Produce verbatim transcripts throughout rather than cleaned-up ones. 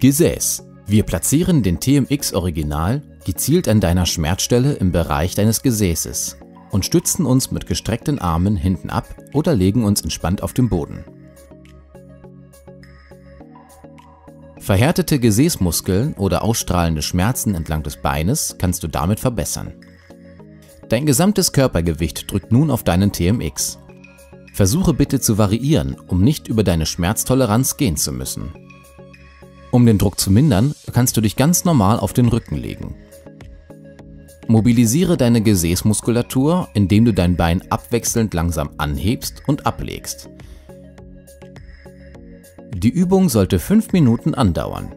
Gesäß. Wir platzieren den T M X Original gezielt an deiner Schmerzstelle im Bereich deines Gesäßes und stützen uns mit gestreckten Armen hinten ab oder legen uns entspannt auf den Boden. Verhärtete Gesäßmuskeln oder ausstrahlende Schmerzen entlang des Beines kannst du damit verbessern. Dein gesamtes Körpergewicht drückt nun auf deinen T M X. Versuche bitte zu variieren, um nicht über deine Schmerztoleranz gehen zu müssen. Um den Druck zu mindern, kannst du dich ganz normal auf den Rücken legen. Mobilisiere deine Gesäßmuskulatur, indem du dein Bein abwechselnd langsam anhebst und ablegst. Die Übung sollte fünf Minuten andauern.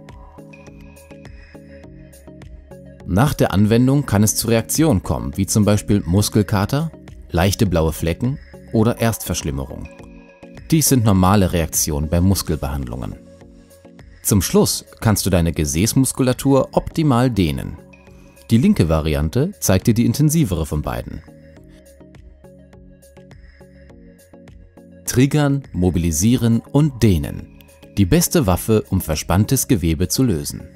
Nach der Anwendung kann es zu Reaktionen kommen, wie zum Beispiel Muskelkater, leichte blaue Flecken oder Erstverschlimmerung. Dies sind normale Reaktionen bei Muskelbehandlungen. Zum Schluss kannst du deine Gesäßmuskulatur optimal dehnen. Die linke Variante zeigt dir die intensivere von beiden. Triggern, mobilisieren und dehnen. Die beste Waffe, um verspanntes Gewebe zu lösen.